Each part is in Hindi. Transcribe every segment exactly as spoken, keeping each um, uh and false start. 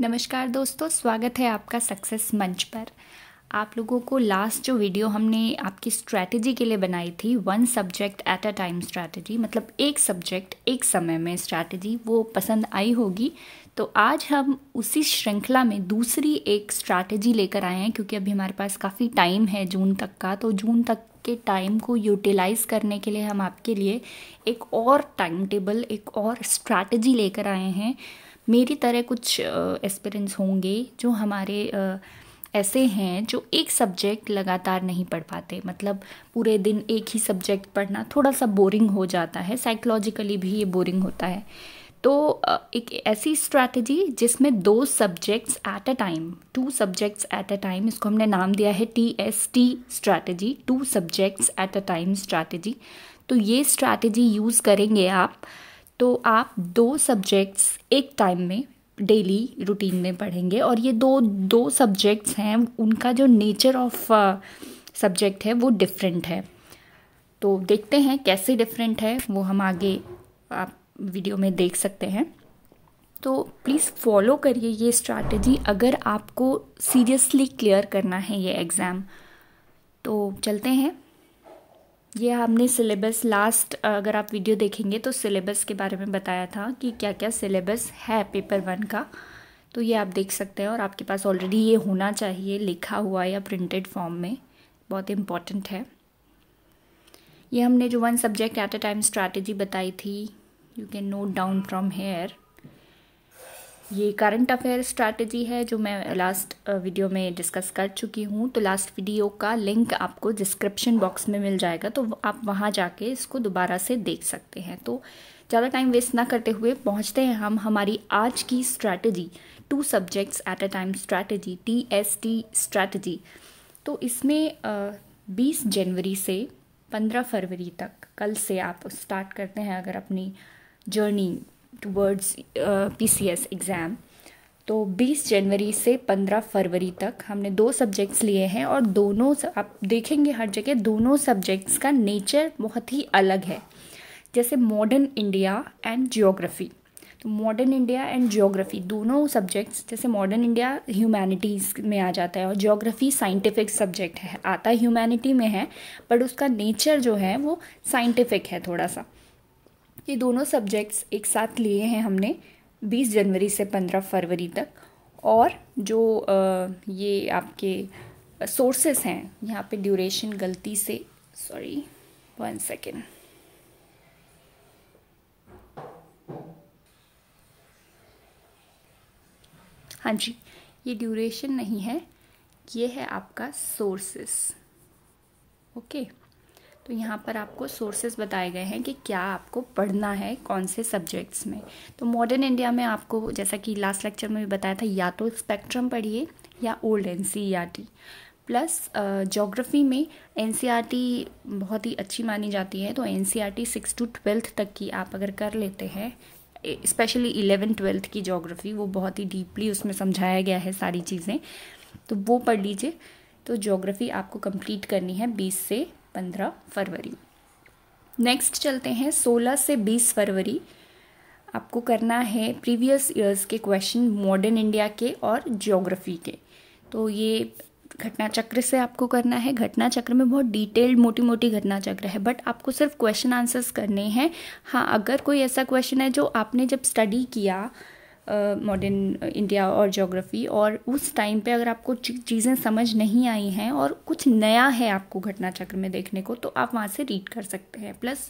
नमस्कार दोस्तों, स्वागत है आपका सक्सेस मंच पर। आप लोगों को लास्ट जो वीडियो हमने आपकी स्ट्रैटेजी के लिए बनाई थी, one subject at a time strategy, मतलब एक सब्जेक्ट एक समय में स्ट्रैटेजी, वो पसंद आई होगी। तो आज हम उसी श्रृंखला में दूसरी एक स्ट्रैटेजी लेकर आए हैं, क्योंकि अभी हमारे पास काफ़ी टाइम है जून तक का। तो जून तक के टाइम को यूटिलाइज़ करने के लिए हम आपके लिए एक और टाइम टेबल, एक और स्ट्रैटेजी लेकर आए हैं। मेरी तरह कुछ एस्पिरेंट्स होंगे जो हमारे ऐसे हैं जो एक सब्जेक्ट लगातार नहीं पढ़ पाते, मतलब पूरे दिन एक ही सब्जेक्ट पढ़ना थोड़ा सा बोरिंग हो जाता है, साइकोलॉजिकली भी ये बोरिंग होता है। तो एक ऐसी स्ट्रैटेजी जिसमें दो subjects at a time, two subjects at a time, इसको हमने नाम दिया है T S T strategy, two subjects at a time strategy. तो ये स्ट्रैटेजी यूज़ करेंगे आप, तो आप दो सब्जेक्ट्स एक टाइम में डेली रूटीन में पढ़ेंगे। और ये दो दो सब्जेक्ट्स हैं, उनका जो नेचर ऑफ सब्जेक्ट है वो डिफरेंट है। तो देखते हैं कैसे डिफरेंट है, वो हम आगे आप वीडियो में देख सकते हैं। तो प्लीज़ फॉलो करिए ये स्ट्रैटेजी अगर आपको सीरियसली क्लियर करना है ये एग्ज़ाम। तो चलते हैं। ये हमने सिलेबस लास्ट, अगर आप वीडियो देखेंगे तो सिलेबस के बारे में बताया था कि क्या क्या सिलेबस है पेपर वन का। तो ये आप देख सकते हैं और आपके पास ऑलरेडी ये होना चाहिए लिखा हुआ या प्रिंटेड फॉर्म में, बहुत इम्पॉर्टेंट है। ये हमने जो one subject at a time strategy बताई थी, you can note down from here. ये करंट अफेयर स्ट्रैटेजी है जो मैं लास्ट वीडियो में डिस्कस कर चुकी हूँ। तो लास्ट वीडियो का लिंक आपको डिस्क्रिप्शन बॉक्स में मिल जाएगा, तो आप वहाँ जाके इसको दोबारा से देख सकते हैं। तो ज़्यादा टाइम वेस्ट ना करते हुए पहुँचते हैं हम हमारी आज की strategy, two subjects at a time strategy, T S T strategy. तो इसमें बीस जनवरी से पंद्रह फरवरी तक, कल से आप स्टार्ट करते हैं अगर अपनी जर्नी टूवर्ड्स पीसीएस एग्ज़ाम। तो बीस जनवरी से पंद्रह फरवरी तक हमने दो सब्जेक्ट्स लिए हैं, और दोनों आप देखेंगे हर जगह दोनों सब्जेक्ट्स का नेचर बहुत ही अलग है, जैसे मॉडर्न इंडिया एंड जियोग्राफी। तो मॉडर्न इंडिया एंड जियोग्राफी दोनों सब्जेक्ट्स, जैसे मॉडर्न इंडिया ह्यूमैनिटीज़ में आ जाता है और जियोग्राफी साइंटिफिक सब्जेक्ट है, आता ह्यूमैनिटी में है बट उसका नेचर जो है वो साइंटिफिक है थोड़ा सा। ये दोनों सब्जेक्ट्स एक साथ लिए हैं हमने बीस जनवरी से पंद्रह फरवरी तक। और जो ये आपके सोर्सेस हैं, यहाँ पे ड्यूरेशन गलती से, सॉरी वन सेकेंड, हाँ जी, ये ड्यूरेशन नहीं है, ये है आपका सोर्सेस। Okay okay. तो यहाँ पर आपको सोर्सेस बताए गए हैं कि क्या आपको पढ़ना है कौन से सब्जेक्ट्स में। तो मॉडर्न इंडिया में आपको, जैसा कि लास्ट लेक्चर में भी बताया था, या तो स्पेक्ट्रम पढ़िए या ओल्ड एनसीईआरटी। प्लस ज्योग्राफी में एनसीईआरटी बहुत ही अच्छी मानी जाती है, तो एनसीईआरटी सिक्स टू ट्वेल्थ तक की आप अगर कर लेते हैं, स्पेशली इलेवन ट्वेल्थ की ज्योग्राफी, वो बहुत ही डीपली उसमें समझाया गया है सारी चीज़ें, तो वो पढ़ लीजिए। तो ज्योग्राफी आपको कंप्लीट करनी है बीस से पंद्रह फरवरी। नेक्स्ट चलते हैं, सोलह से बीस फरवरी आपको करना है प्रीवियस ईयर्स के क्वेश्चन मॉडर्न इंडिया के और ज्योग्राफी के। तो ये घटना चक्र से आपको करना है, घटना चक्र में बहुत डिटेल्ड मोटी मोटी घटना चक्र है, बट आपको सिर्फ क्वेश्चन आंसर्स करने हैं। हाँ, अगर कोई ऐसा क्वेश्चन है जो आपने जब स्टडी किया मॉडर्न uh, इंडिया और ज्योग्राफी, और उस टाइम पे अगर आपको चीज़ें समझ नहीं आई हैं और कुछ नया है आपको घटना चक्र में देखने को, तो आप वहाँ से रीड कर सकते हैं। प्लस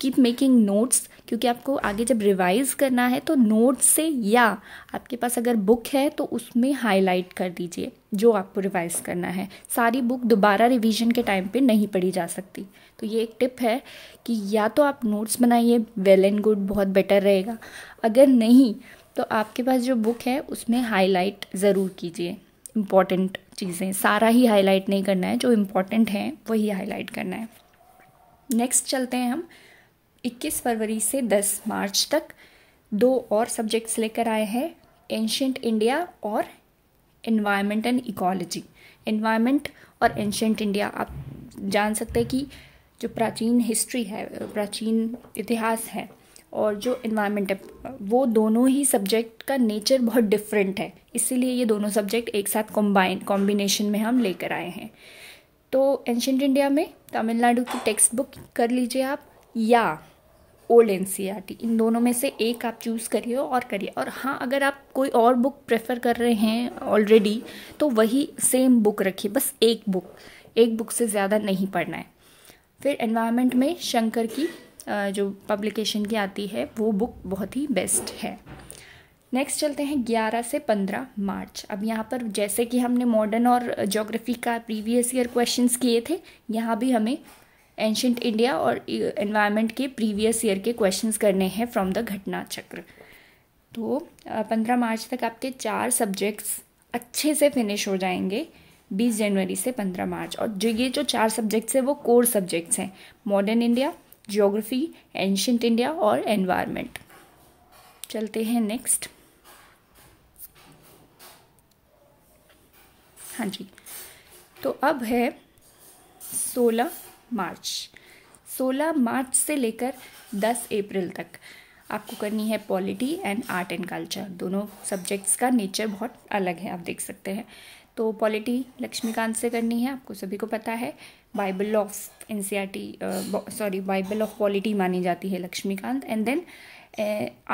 कीप मेकिंग नोट्स, क्योंकि आपको आगे जब रिवाइज़ करना है तो नोट्स से, या आपके पास अगर बुक है तो उसमें हाईलाइट कर दीजिए जो आपको रिवाइज़ करना है। सारी बुक दोबारा रिवीजन के टाइम पे नहीं पढ़ी जा सकती, तो ये एक टिप है कि या तो आप नोट्स बनाइए, वेल एंड गुड, बहुत बेटर रहेगा। अगर नहीं तो आपके पास जो बुक है उसमें हाईलाइट ज़रूर कीजिए इम्पॉर्टेंट चीज़ें, सारा ही हाईलाइट नहीं करना है, जो इम्पॉर्टेंट हैं वही हाईलाइट करना है। नेक्स्ट चलते हैं हम, इक्कीस फरवरी से दस मार्च तक दो और सब्जेक्ट्स लेकर आए हैं, एंशिएंट इंडिया और एनवायरनमेंट एंड इकोलॉजी। एनवायरनमेंट और एंशिएंट इंडिया आप जान सकते हैं कि जो प्राचीन हिस्ट्री है, प्राचीन इतिहास है, और जो इन्वायरमेंट है, वो दोनों ही सब्जेक्ट का नेचर बहुत डिफरेंट है, इसीलिए ये दोनों सब्जेक्ट एक साथ कॉम्बाइन कॉम्बिनेशन में हम लेकर आए हैं। तो एंशेंट इंडिया में तमिलनाडु की टेक्स्ट बुक कर लीजिए आप, या old N C E R T, इन दोनों में से एक आप चूज़ करिए और करिए। और हाँ, अगर आप कोई और बुक प्रेफर कर रहे हैं ऑलरेडी, तो वही सेम बुक रखिए, बस एक बुक, एक बुक से ज़्यादा नहीं पढ़ना है। फिर एनवायरनमेंट में शंकर की जो पब्लिकेशन की आती है वो बुक बहुत ही बेस्ट है। नेक्स्ट चलते हैं ग्यारह से पंद्रह मार्च। अब यहाँ पर जैसे कि हमने मॉडर्न और ज्योग्राफी का प्रीवियस ईयर क्वेश्चंस किए थे, यहाँ भी हमें एंशंट इंडिया और एनवायरनमेंट के प्रीवियस ईयर के क्वेश्चंस करने हैं फ्रॉम द घटना चक्र। तो पंद्रह मार्च तक आपके चार सब्जेक्ट्स अच्छे से फिनिश हो जाएंगे, बीस जनवरी से पंद्रह मार्च। और जो ये जो चार सब्जेक्ट्स हैं वो कोर सब्जेक्ट्स हैं, modern India, geography, ancient India और एनवायरनमेंट। चलते हैं नेक्स्ट। हाँ जी, तो अब है सोलह मार्च। सोलह मार्च से लेकर दस अप्रैल तक आपको करनी है polity and art and culture. दोनों सब्जेक्ट्स का नेचर बहुत अलग है, आप देख सकते हैं। तो पॉलिटी लक्ष्मीकांत से करनी है, आपको सभी को पता है, Bible of N C E R T, sorry Bible of polity मानी जाती है Laxmikanth. And then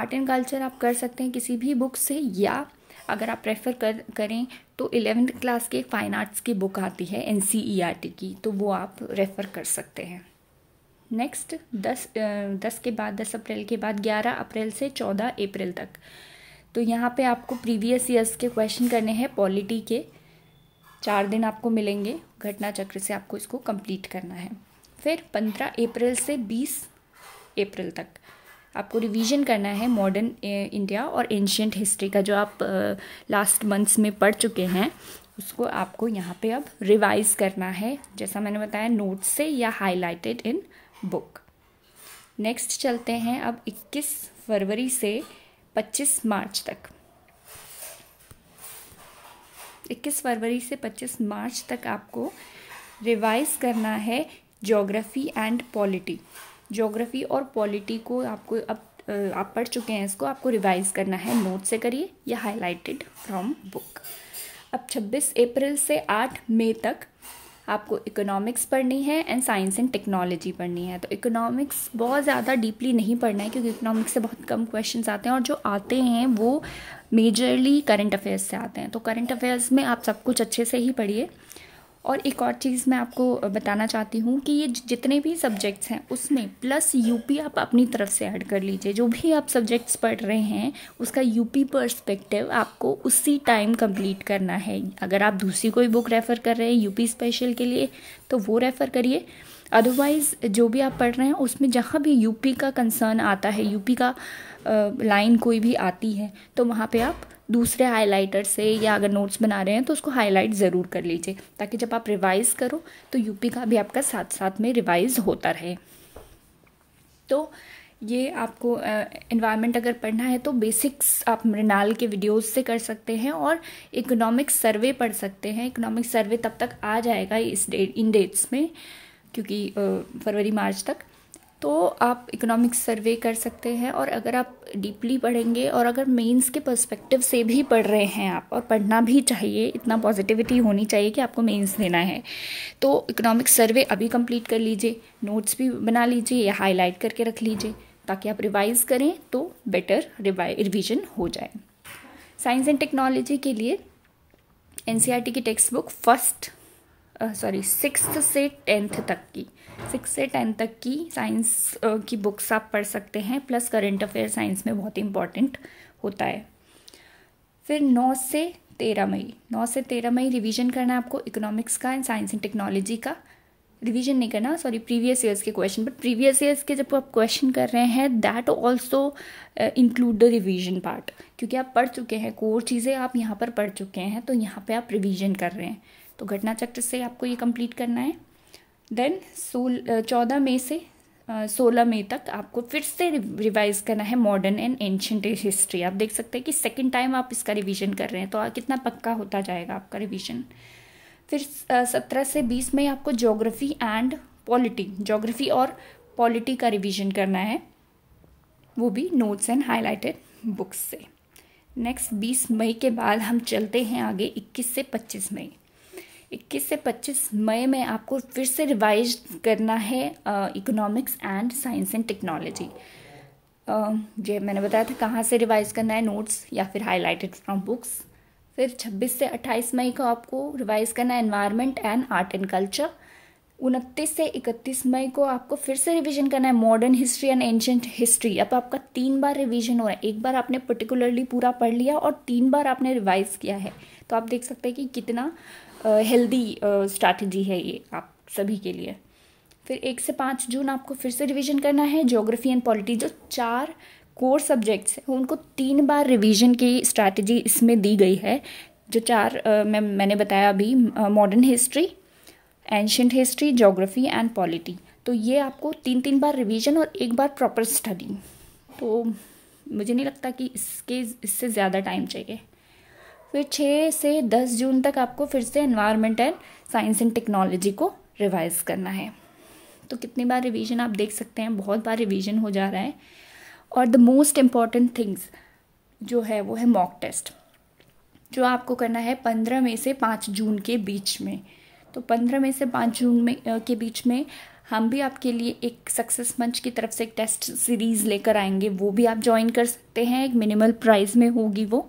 art and culture आप कर सकते हैं किसी भी बुक से, या अगर आप प्रेफर कर करें तो इलेवेंथ क्लास के फाइन आर्ट्स की बुक आती है N C E R T की, तो वो आप रेफ़र कर सकते हैं। नेक्स्ट दस दस के बाद दस अप्रैल के बाद ग्यारह अप्रैल से चौदह अप्रैल तक, तो यहाँ पे आपको प्रीवियस ईयर्स के क्वेश्चन करने हैं पॉलिटी के। चार दिन आपको मिलेंगे, घटना चक्र से आपको इसको कंप्लीट करना है। फिर पंद्रह अप्रैल से बीस अप्रैल तक आपको रिवीजन करना है मॉडर्न इंडिया और एंशियंट हिस्ट्री का, जो आप लास्ट मंथ्स में पढ़ चुके हैं उसको आपको यहाँ पे अब रिवाइज करना है, जैसा मैंने बताया, नोट्स से या हाईलाइटेड इन बुक। नेक्स्ट चलते हैं अब इक्कीस फरवरी से पच्चीस मार्च तक। इक्कीस फरवरी से पच्चीस मार्च तक आपको रिवाइज करना है ज्योग्राफी एंड पॉलिटी। ज्योग्राफी और पॉलिटी को आपको अब आप पढ़ चुके हैं, इसको आपको रिवाइज करना है, नोट से करिए या हाईलाइटेड फ्रॉम बुक। अब छब्बीस अप्रैल से आठ मई तक आपको इकोनॉमिक्स पढ़नी है एंड साइंस एंड टेक्नोलॉजी पढ़नी है। तो इकोनॉमिक्स बहुत ज़्यादा डीपली नहीं पढ़ना है, क्योंकि इकोनॉमिक्स से बहुत कम क्वेश्चंस आते हैं, और जो आते हैं वो मेजरली करंट अफेयर्स से आते हैं। तो करंट अफेयर्स में आप सब कुछ अच्छे से ही पढ़िए। और एक और चीज़ मैं आपको बताना चाहती हूँ कि ये जितने भी सब्जेक्ट्स हैं उसमें प्लस यूपी आप अपनी तरफ से ऐड कर लीजिए। जो भी आप सब्जेक्ट्स पढ़ रहे हैं उसका यूपी पर्सपेक्टिव आपको उसी टाइम कंप्लीट करना है। अगर आप दूसरी कोई बुक रेफ़र कर रहे हैं यूपी स्पेशल के लिए तो वो रेफ़र करिए, अदरवाइज़ जो भी आप पढ़ रहे हैं उसमें जहाँ भी यूपी का कंसर्न आता है, यूपी का लाइन कोई भी आती है, तो वहाँ पे आप दूसरे हाईलाइटर से, या अगर नोट्स बना रहे हैं तो उसको हाईलाइट ज़रूर कर लीजिए, ताकि जब आप रिवाइज़ करो तो यूपी का भी आपका साथ साथ में रिवाइज़ होता रहे। तो ये आपको एनवायरनमेंट अगर पढ़ना है तो बेसिक्स आप मृणाल के वीडियोस से कर सकते हैं, और इकोनॉमिक्स सर्वे पढ़ सकते हैं। इकोनॉमिक्स सर्वे तब तक आ जाएगा इस डे इन डेट्स में, क्योंकि फरवरी मार्च तक, तो आप इकोनॉमिक्स सर्वे कर सकते हैं। और अगर आप डीपली पढ़ेंगे, और अगर मेंस के पर्सपेक्टिव से भी पढ़ रहे हैं आप, और पढ़ना भी चाहिए, इतना पॉजिटिविटी होनी चाहिए कि आपको मेंस देना है, तो इकोनॉमिक्स सर्वे अभी कंप्लीट कर लीजिए, नोट्स भी बना लीजिए या हाईलाइट करके रख लीजिए, ताकि आप रिवाइज़ करें तो बेटर रिविज़न हो जाए। साइंस एंड टेक्नोलॉजी के लिए एन सी आर टी की textbook first sorry sixth से टेंथ तक की सिक्स से टेंथ तक की साइंस uh, की बुक्स आप पढ़ सकते हैं, प्लस करंट अफेयर साइंस में बहुत इंपॉर्टेंट होता है। फिर नौ से तेरह मई नौ से तेरह मई रिवीजन करना है आपको इकोनॉमिक्स का एंड साइंस एंड टेक्नोलॉजी का। रिवीजन नहीं करना, सॉरी प्रीवियस ईयर्स के क्वेश्चन, बट प्रीवियस ईयर्स के जब आप क्वेश्चन कर रहे हैं that also include the revision part, क्योंकि आप पढ़ चुके हैं, कोर चीज़ें आप यहाँ पर पढ़ चुके हैं, तो यहाँ पर आप रिवीजन कर रहे हैं, तो घटना चक्र से आपको ये कंप्लीट करना है। देन सोल चौदह मई से सोलह मई तक आपको फिर से रिवाइज करना है मॉडर्न एंड एंशियंट हिस्ट्री। आप देख सकते हैं कि सेकंड टाइम आप इसका रिवीजन कर रहे हैं, तो कितना पक्का होता जाएगा आपका रिवीजन। फिर सत्रह से बीस मई आपको ज्योग्राफी एंड पॉलिटी ज्योग्राफी और पॉलिटी का रिवीजन करना है। वो भी नोट्स एंड हाईलाइटेड बुक्स से। नेक्स्ट बीस मई के बाद हम चलते हैं आगे इक्कीस से पच्चीस मई। इक्कीस से पच्चीस मई में आपको फिर से रिवाइज करना है economics and science and technology. जो मैंने बताया था कहाँ से रिवाइज करना है, नोट्स या फिर हाईलाइटेड फ्रॉम बुक्स। फिर छब्बीस से अट्ठाईस मई को आपको रिवाइज करना है environment and art and culture. उनतीस से इकतीस मई को आपको फिर से रिवीजन करना है modern history and ancient history. अब आपका तीन बार रिवीजन हो रहा है, एक बार आपने पर्टिकुलरली पूरा पढ़ लिया और तीन बार आपने रिवाइज किया है, तो आप देख सकते हैं कि कितना हेल्दी स्ट्रैटेजी है ये आप सभी के लिए। फिर एक से पाँच जून आपको फिर से रिवीजन करना है ज्योग्राफी एंड पॉलिटी। जो चार कोर सब्जेक्ट्स हैं उनको तीन बार रिवीजन की स्ट्रैटेजी इसमें दी गई है। जो चार uh, मैं मैंने बताया अभी, modern history, ancient history, geography and polity, तो ये आपको तीन तीन बार रिवीजन और एक बार प्रॉपर स्टडी। तो मुझे नहीं लगता कि इसके इससे ज़्यादा टाइम चाहिए। फिर छह से दस जून तक आपको फिर से environment and science and technology को रिवाइज करना है। तो कितनी बार रिवीजन आप देख सकते हैं, बहुत बार रिवीजन हो जा रहा है। और द मोस्ट इम्पॉर्टेंट थिंग्स जो है वो है मॉक टेस्ट, जो आपको करना है पंद्रह मई से पाँच जून के बीच में। तो पंद्रह मई से पाँच जून में के बीच में हम भी आपके लिए एक सक्सेस मंच की तरफ से एक टेस्ट सीरीज़ लेकर आएंगे, वो भी आप ज्वाइन कर सकते हैं। एक मिनिमल प्राइस में होगी वो,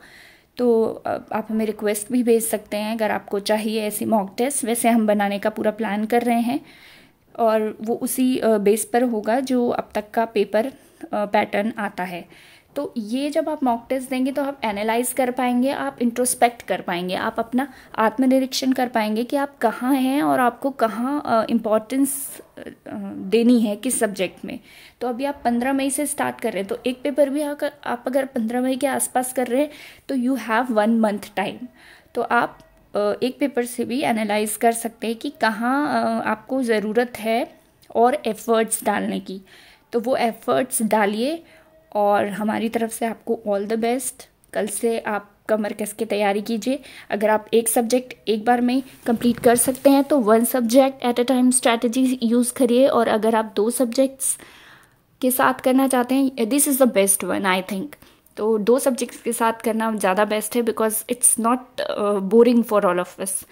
तो आप हमें रिक्वेस्ट भी भेज सकते हैं अगर आपको चाहिए ऐसी मॉक टेस्ट। वैसे हम बनाने का पूरा प्लान कर रहे हैं और वो उसी बेस पर होगा जो अब तक का पेपर पैटर्न आता है। तो ये जब आप मॉक टेस्ट देंगे तो आप एनालाइज कर पाएंगे, आप इंट्रोस्पेक्ट कर पाएंगे, आप अपना आत्मनिरीक्षण कर पाएंगे कि आप कहाँ हैं और आपको कहाँ इम्पोर्टेंस देनी है किस सब्जेक्ट में। तो अभी आप पंद्रह मई से स्टार्ट कर रहे हैं, तो एक पेपर भी आप अगर पंद्रह मई के आसपास कर रहे हैं तो you have one month time. तो आप एक पेपर से भी एनालाइज कर सकते हैं कि कहाँ आपको ज़रूरत है और एफर्ट्स डालने की, तो वो एफर्ट्स डालिए। और हमारी तरफ से आपको ऑल द बेस्ट। कल से आप कमर कस के तैयारी कीजिए। अगर आप एक सब्जेक्ट एक बार में कंप्लीट कर सकते हैं तो one subject at a time strategy use करिए, और अगर आप दो सब्जेक्ट्स के साथ करना चाहते हैं, this is the best one I think. तो दो सब्जेक्ट्स के साथ करना ज़्यादा बेस्ट है, because it's not boring for all of us.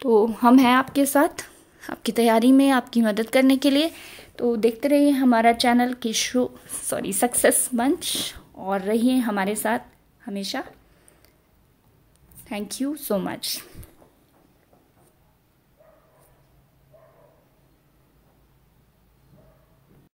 तो हम हैं आपके साथ, आपकी तैयारी में आपकी मदद करने के लिए। तो देखते रहिए हमारा चैनल किशो सॉरी सक्सेस मंच, और रहिए हमारे साथ हमेशा। Thank you so much.